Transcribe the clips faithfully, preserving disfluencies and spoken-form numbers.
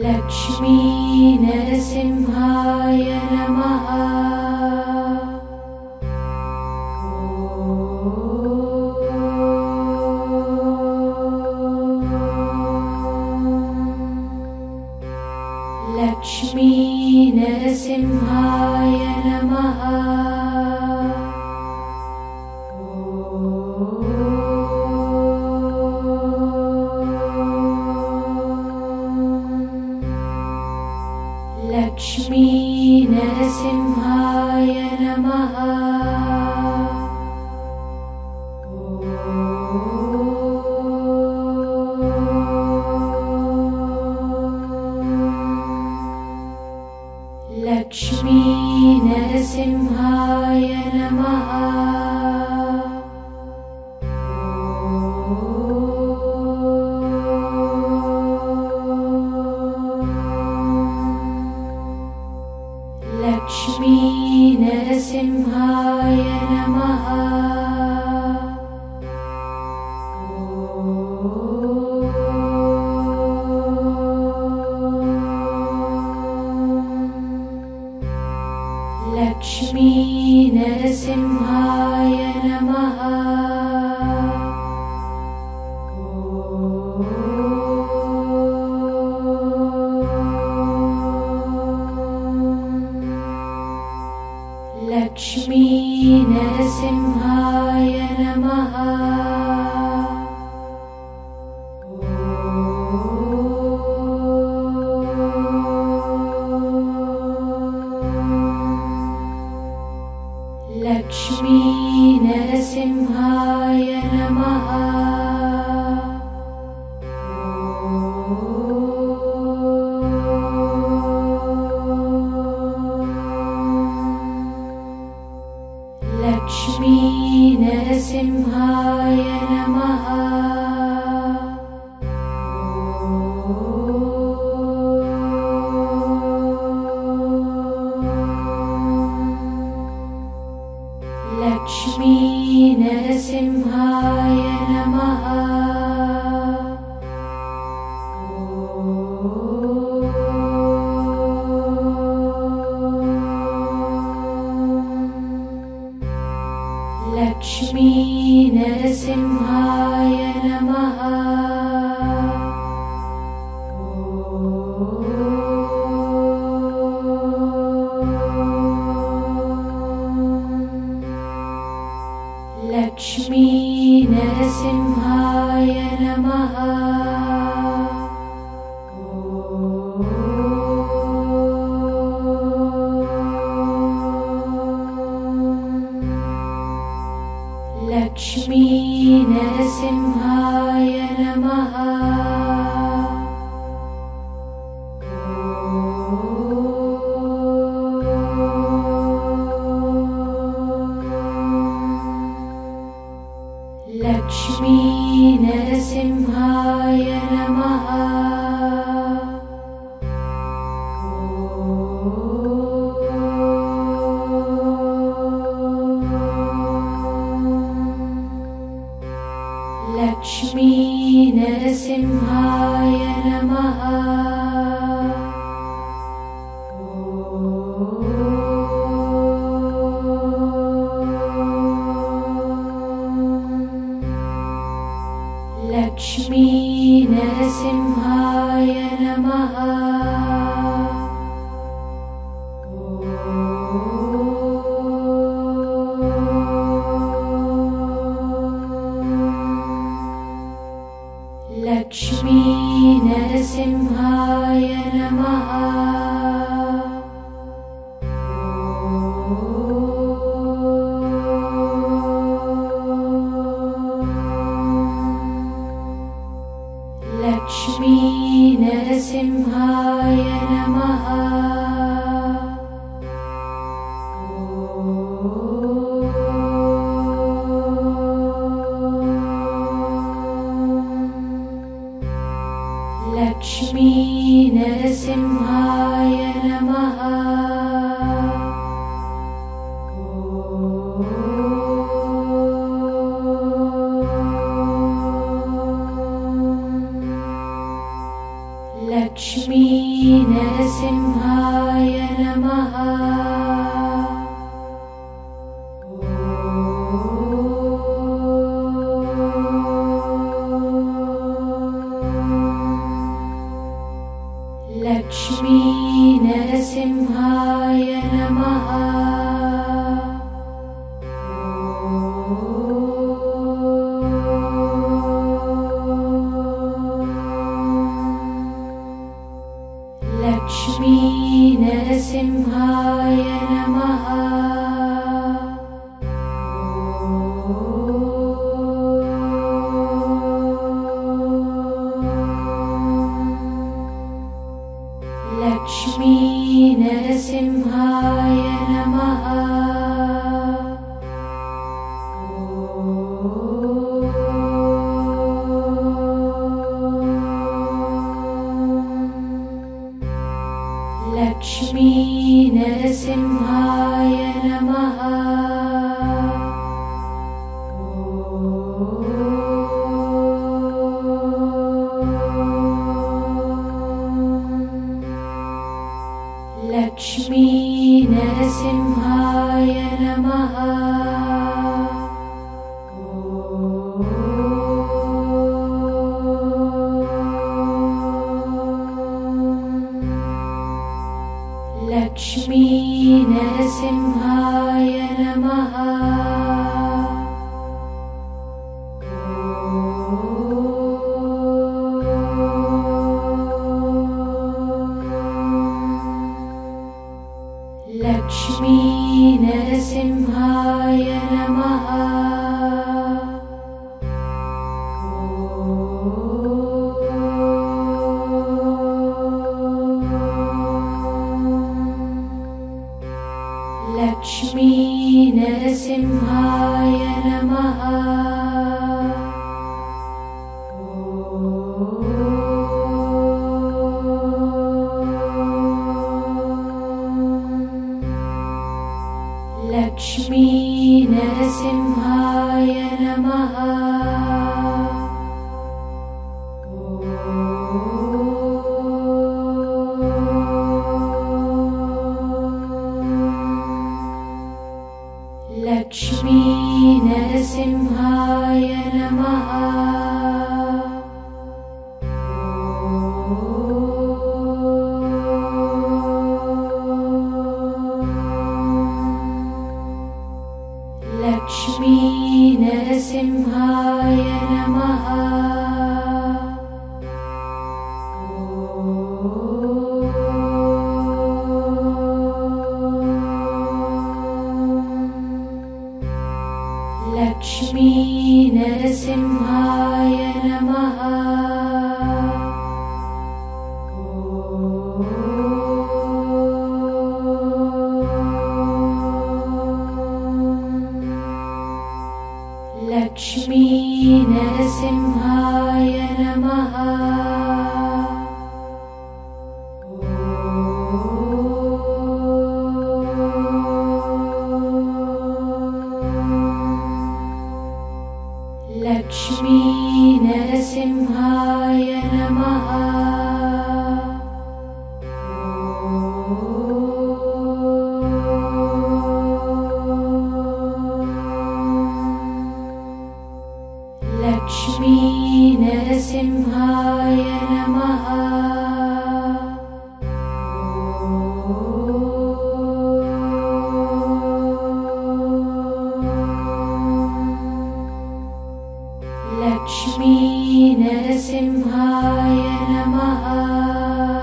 Lakshmi Narasimhaya Namaha. Om Lakshmi Narasimhaya Namaha. Lakshmi Narasimhaya Namaha. Om Lakshmi Narasimhaya Namaha. Lakshmi Narasimhaya Namaha. Om Lakshmi Narasimhaya Namaha. Lakshmi Narasimhaya Namaha. Om Lakshmi Narasimhaya Namaha. Lakshmi Narasimhaya Namaha. Om Lakshmi Narasimhaya Namaha. Lakshmi Narasimhaya Namaha. Om Lakshmi Narasimhaya Namaha. Lakshmi Narasimhaya Namaha. Om Lakshmi Narasimhaya Namaha. Lakshmi Narasimhaya Namaha. Om Lakshmi Narasimhaya Namaha. Lakshmi Narasimhaya Namaha. Om Lakshmi Narasimhaya Namaha. Lakshmi Narasimhaya Namaha. Lakshmi Lakshmi Narasimhaya Namaha. Lakshmi Narasimhaya Namaha. Lakshmi Narasimhaya Namaha. Lakshmi Narasimhaya Namaha. Lakshmi Narasimhaya Namaha. Lakshmi Narasimhaya Namaha. Lakshmi Narasimhaya Namaha. Lakshmi Narasimhaya Namaha. Lakshmi Narasimhaya Namaha. Lakshmi Narasimhaya Namaha. Lakshmi Narasimhaya Namaha. Lakshmi Narasimhaya Namaha. Lakshmi Narasimhaya Namaha.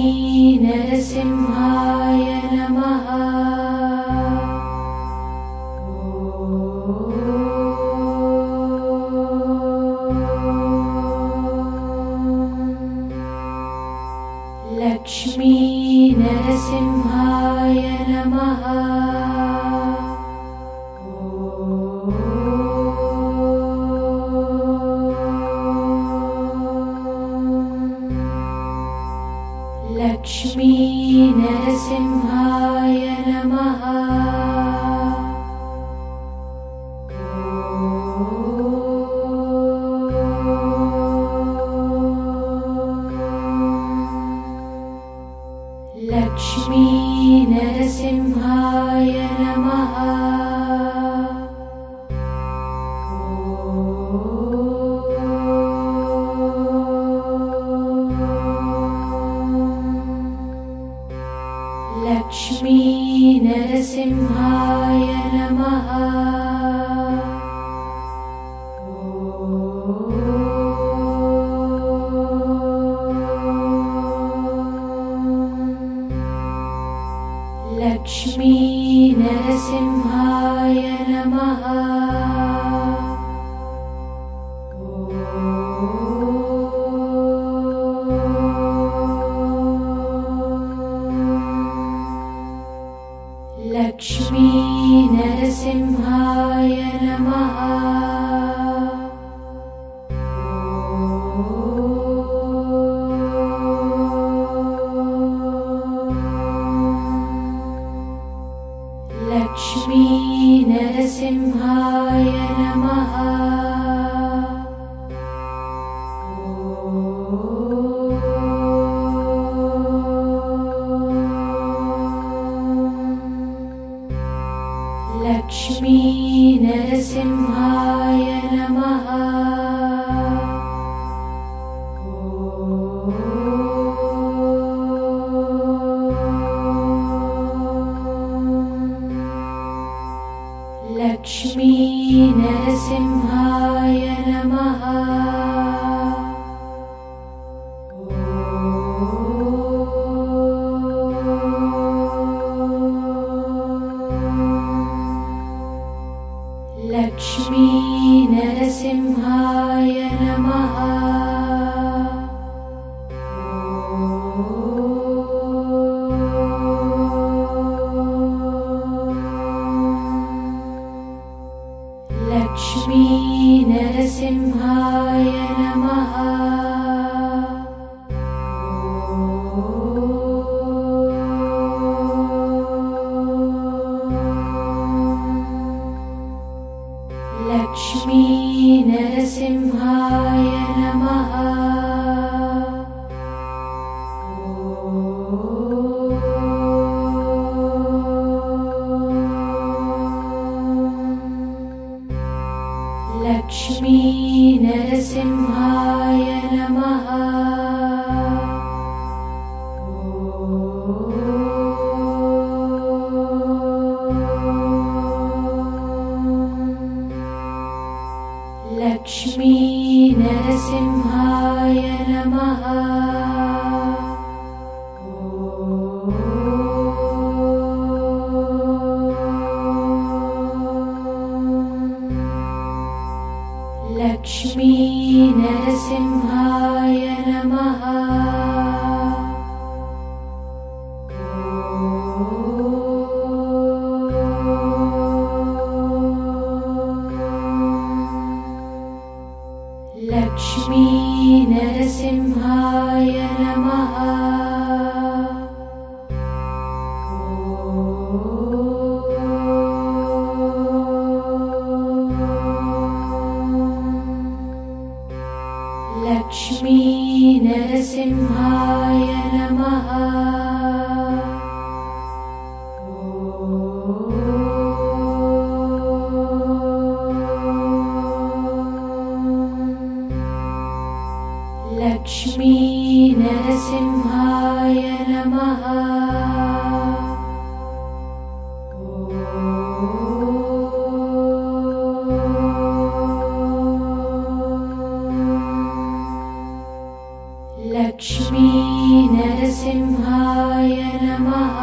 Lakshmi Narasimhaya Namaha. Lakshmi Narasimhaya Namaha. Lakshmi Narasimhaya Namaha. Lakshmi Narasimhaya Namaha. Lakshmi Narasimhaya Namaha. Lakshmi Narasimhaya Namaha. Lakshmi Narasimhaya Namaha. नरसिंहाय नमः। लक्ष्मी नरसिंहाय नमः। लक्ष्मी नरसिंहाय नमः। लक्ष्मी नरसिंहाय नमः। लक्ष्मी नरसिंहाय नमः। लक्ष्मी नरसिंहाय नमः। लक्ष्मी नरसिंहाय नमः। लक्ष्मी नरसिंहाय नमः। लक्ष्मी नरसिंहाय नमः। लक्ष्मी नरसिंहाय नमः। लक्ष्मी नरसिंहाय नमः। लक्ष्मी नरसिंहाय नमः। लक्ष्मी नरसिंहाय नमः। लक्ष्मी नरसिंहाय नमः। लक्ष्मी नरसिंहाय नमः। लक्ष्मी नरसिंहाय नमः।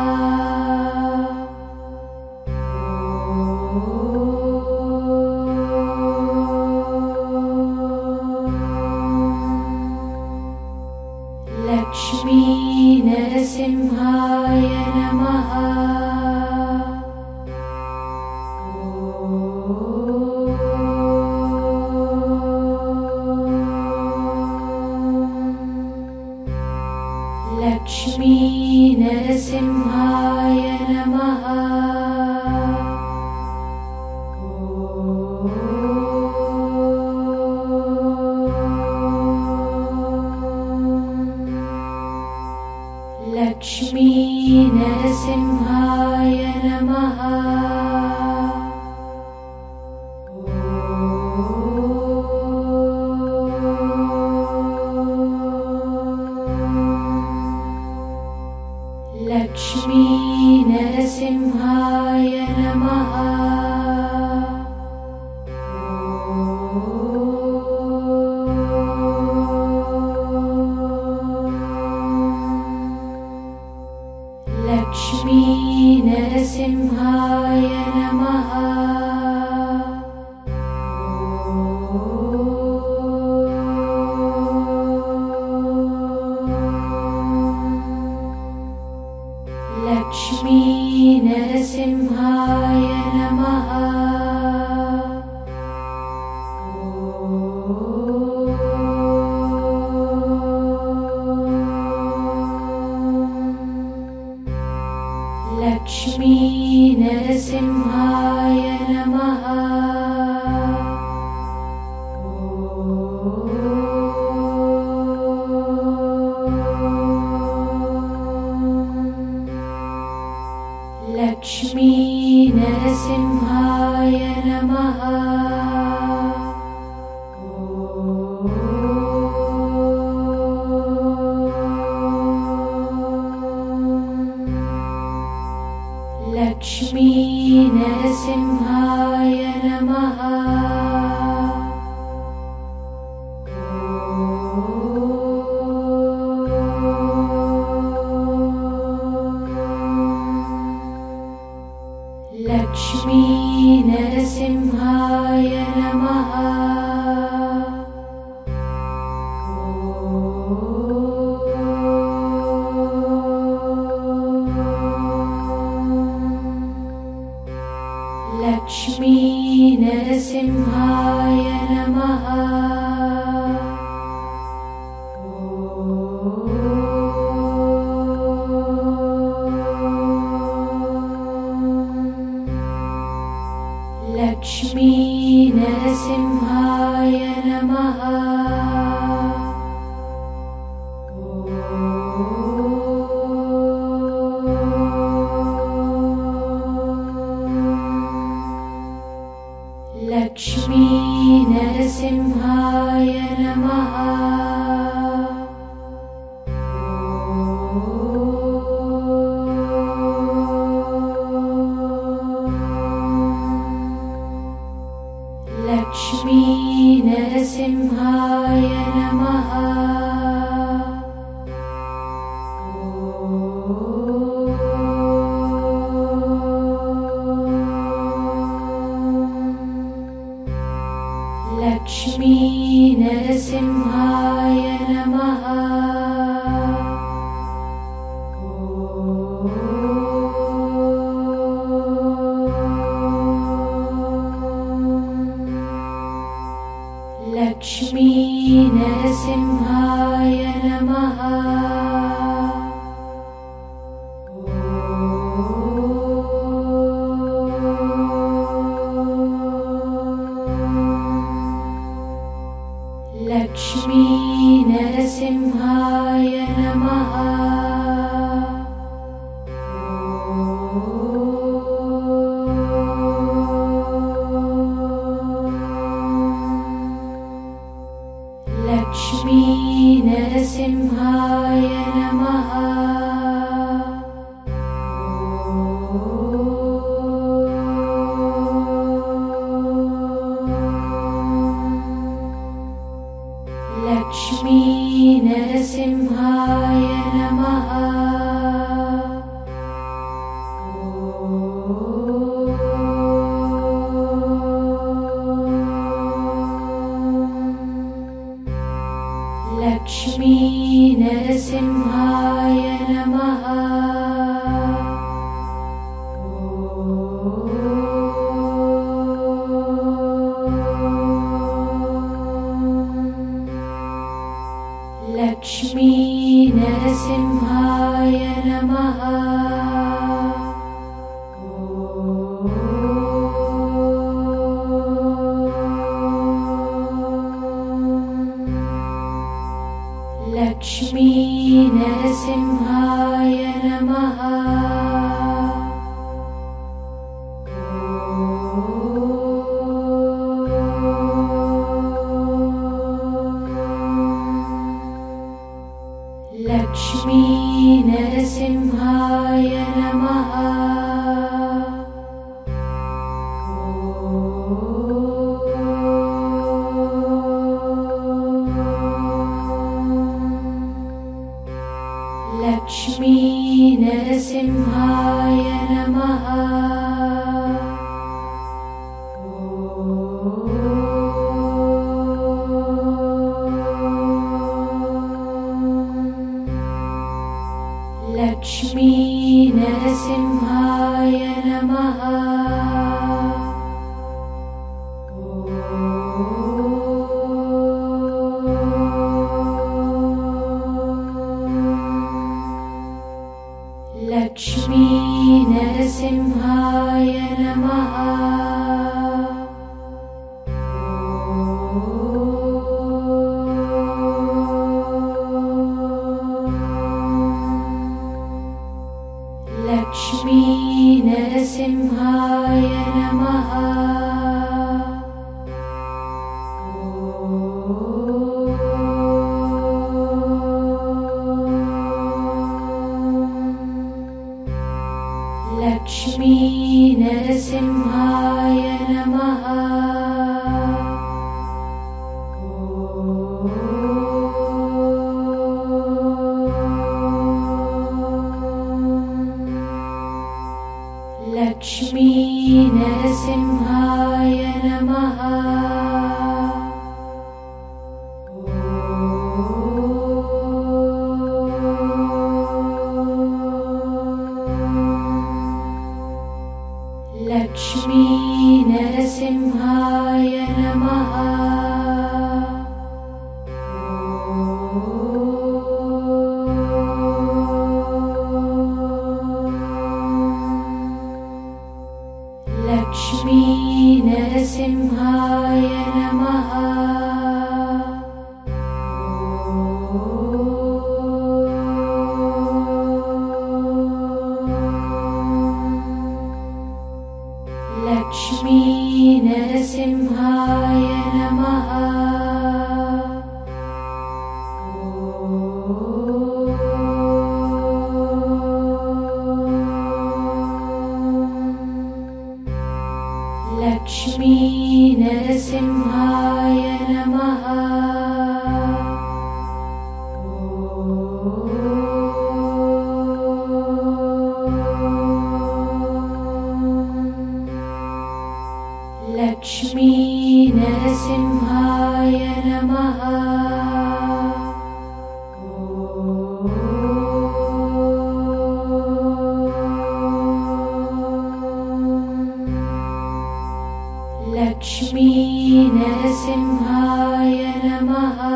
लक्ष्मी नरसिंहाय नमः। Lakshmi Lakshmi Narasimhaya Namaha. Om Lakshmi Narasimhaya Namaha. Lakshmi Narasimhaya Namaha. Om Lakshmi Narasimhaya Namaha. Lakshmi Narasimhaya Namaha. Om Lakshmi Narasimhaya Namaha. Lakshmi Narasimhaya Namaha. Om Lakshmi Narasimhaya Namaha. Lakshmi Narasimhaya Namaha. Om Lakshmi Narasimhaya Namaha. Lakshmi Narasimhaya Namaha. Om Lakshmi Narasimhaya Namaha. Lakshmi Narasimhaya Namaha. Om Lakshmi Narasimhaya Namaha. Lakshmi Narasimhaya Namaha. Om Lakshmi Narasimhaya Namaha. Lakshmi Narasimhaya Namaha. Om Lakshmi Narasimhaya Namaha. Lakshmi Lakshmi Narasimhaya Namaha. Lakshmi Narasimhaya Namaha. Lakshmi Narasimhaya Namaha. Lakshmi Narasimhaya Namaha. Lakshmi Narasimhaya Namaha. Lakshmi Narasimhaya Namaha. Lakshmi Narasimhaya Namaha. Lakshmi Narasimhaya Namaha. Lakshmi Narasimhaya Namaha. Lakshmi Narasimhaya Namaha.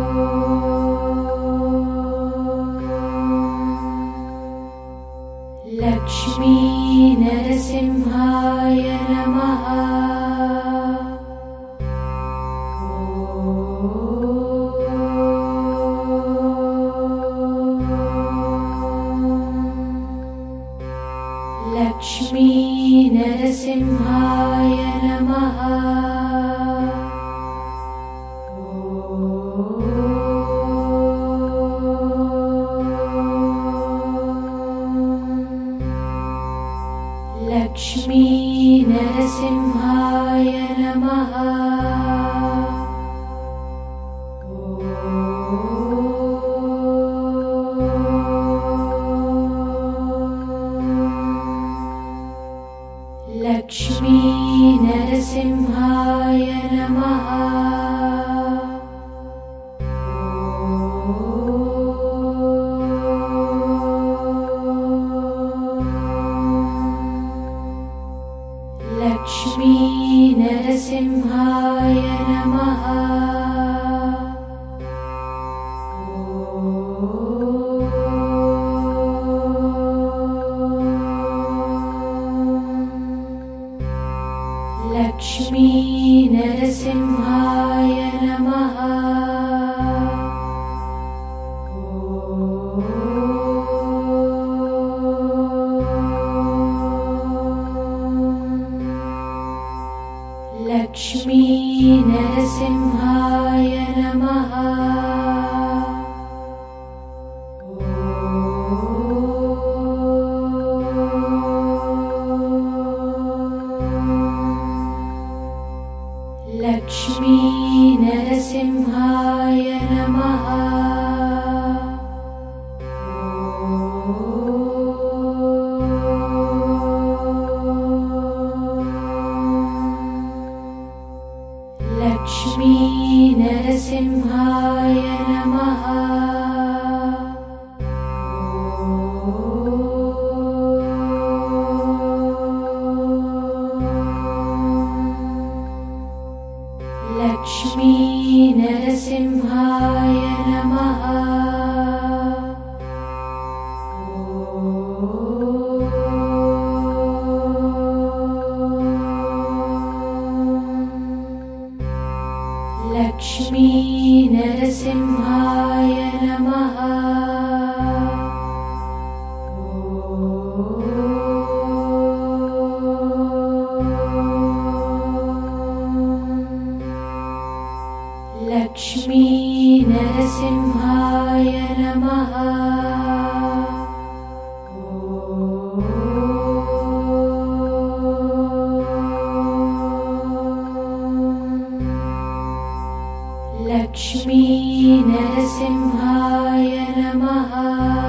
Lakshmi Narasimhaya Namaha. Lakshmi Narasimhaya Namaha. Lakshmi Narasimhaya Namaha. Lakshmi Narasimhaya Namaha. Lakshmi Narasimha. Lakshmi Narasimhaya Namaha.